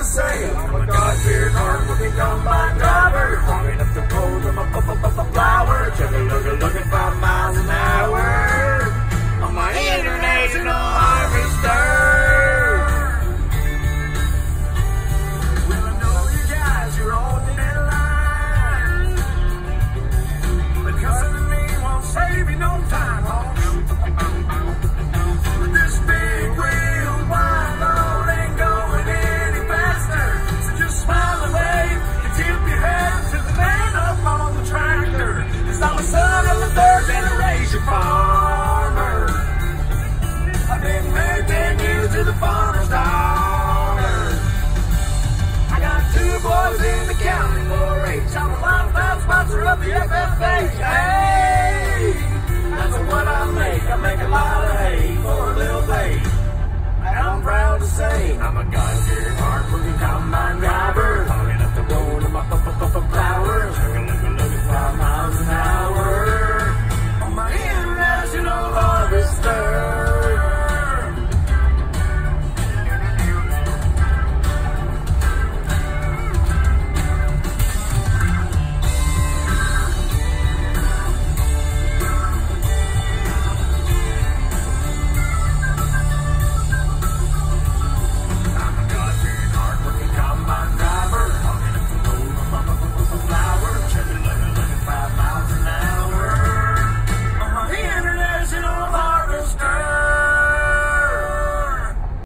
I'm saying. I'm a God-fearing, hard-working combine driver, long enough to pull them up a flower. Chugga-lugga-lugga 5 miles an hour.